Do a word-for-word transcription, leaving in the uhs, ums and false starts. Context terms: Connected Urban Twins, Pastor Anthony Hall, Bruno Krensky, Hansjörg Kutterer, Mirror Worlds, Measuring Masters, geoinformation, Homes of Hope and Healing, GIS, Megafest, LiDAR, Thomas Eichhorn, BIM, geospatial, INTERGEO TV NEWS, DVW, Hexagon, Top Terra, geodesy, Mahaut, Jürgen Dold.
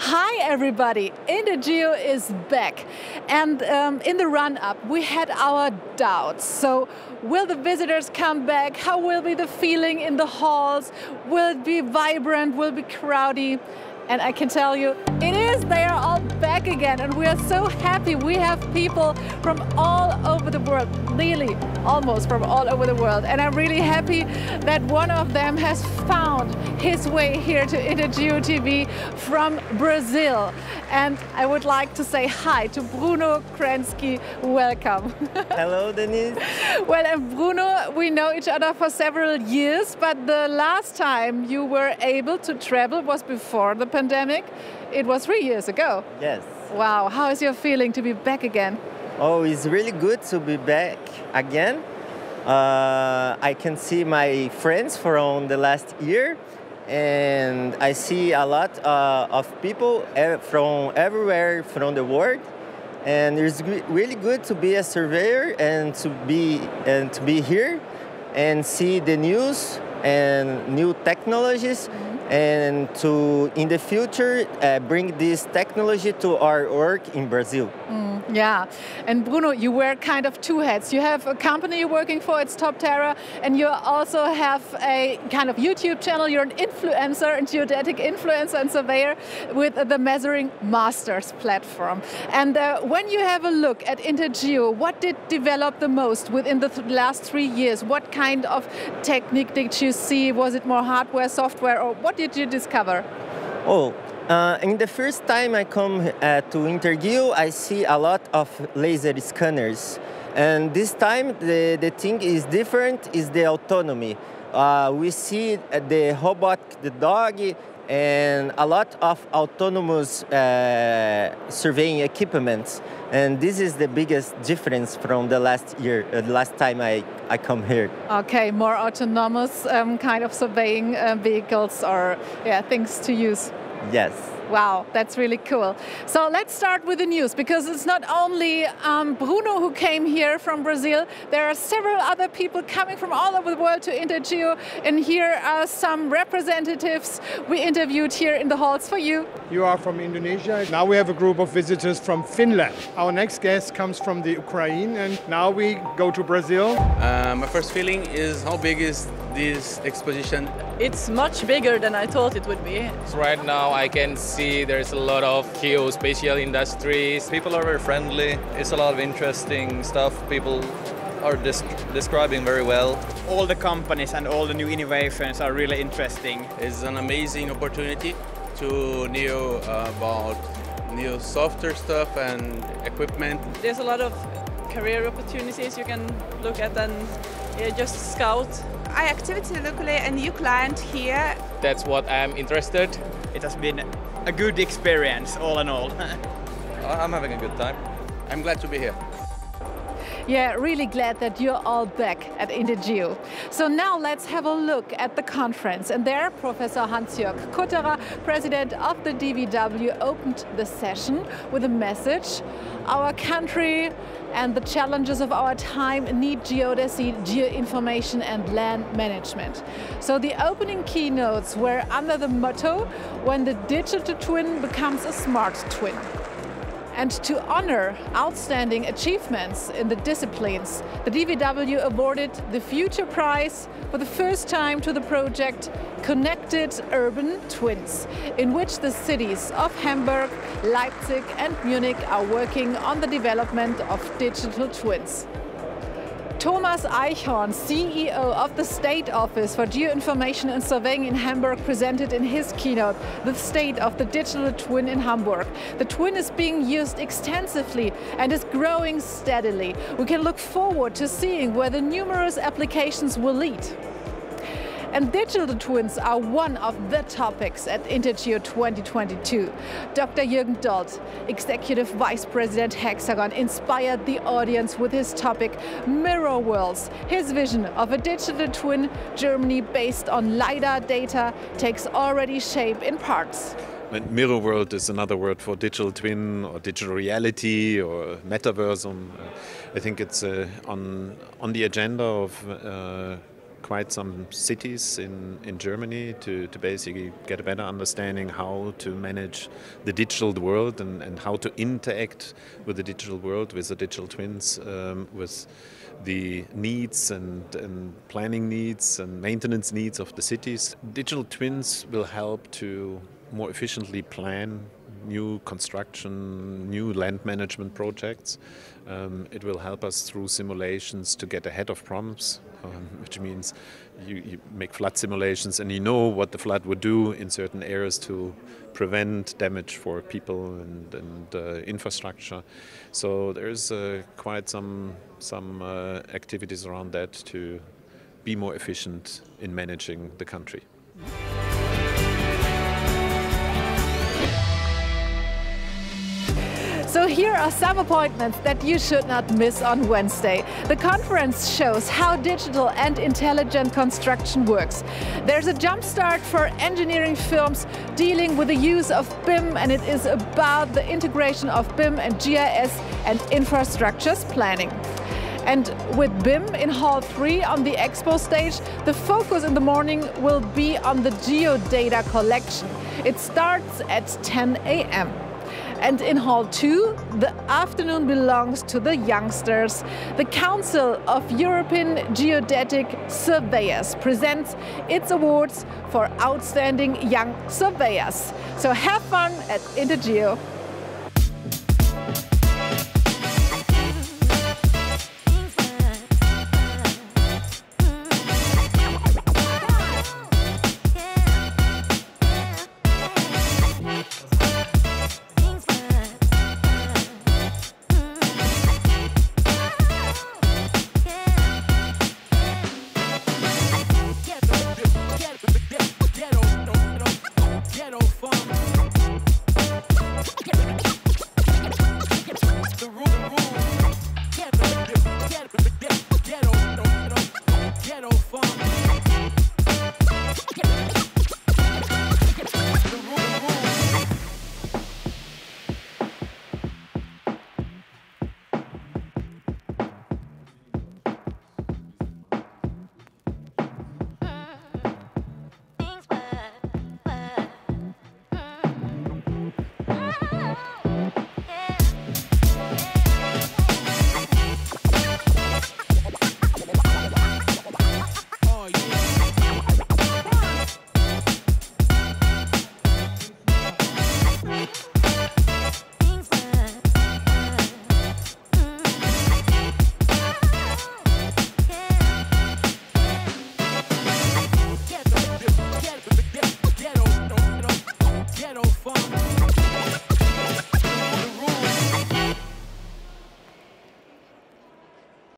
Hi everybody, INTERGEO is back, and um, in the run-up we had our doubts. So will the visitors come back? How will be the feeling in the halls? Will it be vibrant? Will it be crowdy? And I can tell you, it is, they are all back again, and we are so happy. We have people from all over the world, really almost from all over the world. And I'm really happy that one of them has found his way here to INTERGEO T V from Brazil. And I would like to say hi to Bruno Krensky. Welcome. Hello, Denise. Well, and Bruno, we know each other for several years, but the last time you were able to travel was before the pandemic. Pandemic. It was three years ago. Yes. Wow, how is your feeling to be back again? Oh, it's really good to be back again. Uh, I can see my friends from the last year, and I see a lot uh, of people from everywhere from the world. And it's really good to be a surveyor and to be and to be here and see the news and new technologies. Mm-hmm. And to, in the future, uh, bring this technology to our work in Brazil. Mm, yeah, and Bruno, you wear kind of two hats. You have a company you're working for, it's Top Terra, and you also have a kind of YouTube channel. You're an influencer, a geodetic influencer and surveyor with the Measuring Masters platform. And uh, when you have a look at INTERGEO, what did develop the most within the th last three years? What kind of technique did you see? Was it more hardware, software, or what did you discover? Oh, uh, in the first time I come uh, to INTERGEO, I see a lot of laser scanners. And this time the, the thing is different, is the autonomy. Uh, we see the robot, the dog, and a lot of autonomous uh, surveying equipment. And this is the biggest difference from the last year, uh, last time I, I come here. Okay, more autonomous um, kind of surveying uh, vehicles or yeah, things to use. Yes. Wow, that's really cool. So let's start with the news, because it's not only um, Bruno who came here from Brazil. There are several other people coming from all over the world to INTERGEO, and here are some representatives we interviewed here in the halls for you. You are from Indonesia. Now we have a group of visitors from Finland. Our next guest comes from the Ukraine, and now we go to Brazil. Uh, my first feeling is, how big is this exposition? It's much bigger than I thought it would be. Right now I can see there's a lot of geospatial industries. People are very friendly. It's a lot of interesting stuff. People are dis describing very well. All the companies and all the new innovations are really interesting. It's an amazing opportunity to know about new software stuff and equipment. There's a lot of career opportunities you can look at and yeah, just scout. I activity locally and new client here. That's what I'm interested. It has been a good experience, all in all. I'm having a good time. I'm glad to be here. Yeah, really glad that you're all back at INTERGEO. So now let's have a look at the conference. And there, Professor Hansjörg Kutterer, president of the D V W, opened the session with a message. Our country and the challenges of our time need geodesy, geoinformation and land management. So the opening keynotes were under the motto, when the digital twin becomes a smart twin. And to honor outstanding achievements in the disciplines, the D V W awarded the Future Prize for the first time to the project Connected Urban Twins, in which the cities of Hamburg, Leipzig and Munich are working on the development of digital twins. Thomas Eichhorn, C E O of the State Office for Geoinformation and Surveying in Hamburg, presented in his keynote the state of the digital twin in Hamburg. The twin is being used extensively and is growing steadily. We can look forward to seeing where the numerous applications will lead. And digital twins are one of the topics at INTERGEO twenty twenty-two. Doctor Jürgen Dold, Executive Vice President Hexagon, inspired the audience with his topic Mirror Worlds. His vision of a digital twin Germany based on LiDAR data takes already shape in parts. And Mirror World is another word for digital twin or digital reality or metaversum. I think it's uh, on, on the agenda of uh, quite some cities in, in Germany to, to basically get a better understanding how to manage the digital world and, and how to interact with the digital world, with the digital twins, um, with the needs and, and planning needs and maintenance needs of the cities. Digital twins will help to more efficiently plan new construction, new land management projects. Um, it will help us through simulations to get ahead of problems, um, which means you, you make flood simulations and you know what the flood would do in certain areas to prevent damage for people and, and uh, infrastructure. So there's uh, quite some, some uh, activities around that to be more efficient in managing the country. So here are some appointments that you should not miss on Wednesday. The conference shows how digital and intelligent construction works. There's a jumpstart for engineering firms dealing with the use of B I M, and it is about the integration of B I M and G I S and infrastructures planning. And with B I M in Hall three on the expo stage, the focus in the morning will be on the geodata collection. It starts at ten A M And in Hall two, the afternoon belongs to the youngsters. The Council of European Geodetic Surveyors presents its awards for outstanding young surveyors. So have fun at INTERGEO.